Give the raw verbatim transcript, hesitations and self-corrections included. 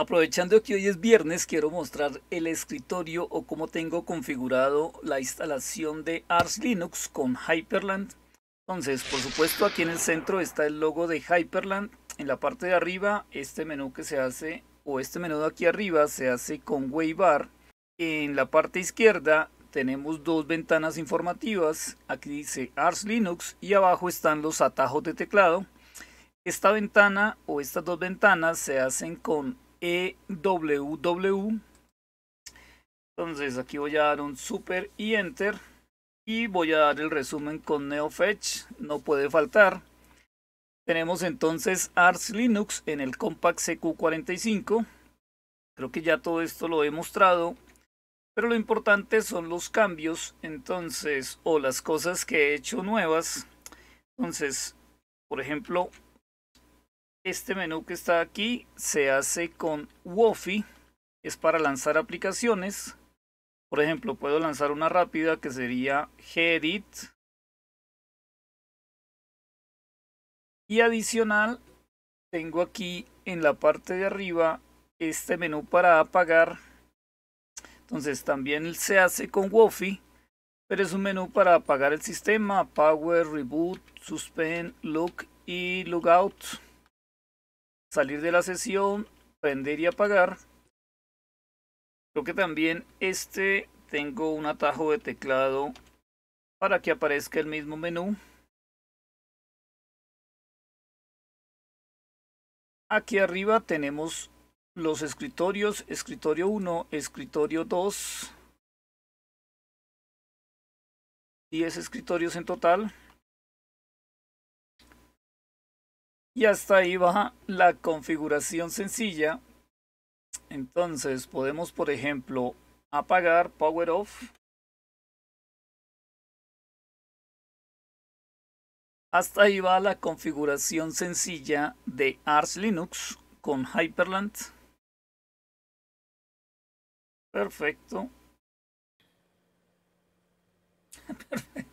Aprovechando que hoy es viernes, quiero mostrar el escritorio o cómo tengo configurado la instalación de Arch Linux con Hyprland. Entonces, por supuesto, aquí en el centro está el logo de Hyprland. En la parte de arriba, este menú que se hace, o este menú de aquí arriba, se hace con Waybar. En la parte izquierda tenemos dos ventanas informativas. Aquí dice Arch Linux y abajo están los atajos de teclado. Esta ventana o estas dos ventanas se hacen con E W W. Entonces aquí voy a dar un super y enter y voy a dar el resumen con NeoFetch, no puede faltar. Tenemos entonces Arch Linux en el Compaq C Q cuarenta y cinco. Creo que ya todo esto lo he mostrado, pero lo importante son los cambios, entonces, o las cosas que he hecho nuevas. Entonces, por ejemplo, este menú que está aquí se hace con Wofi, es para lanzar aplicaciones. Por ejemplo, puedo lanzar una rápida que sería gedit. Y adicional, tengo aquí en la parte de arriba este menú para apagar. Entonces también se hace con Wofi, pero es un menú para apagar el sistema. Power, reboot, suspend, look y logout. Salir de la sesión, prender y apagar. Creo que también este tengo un atajo de teclado para que aparezca el mismo menú. Aquí arriba tenemos los escritorios, escritorio uno, escritorio dos. diez escritorios en total. Y hasta ahí va la configuración sencilla. Entonces podemos, por ejemplo, apagar, power off. Hasta ahí va la configuración sencilla de Arch Linux con Hyprland. Perfecto. Perfecto.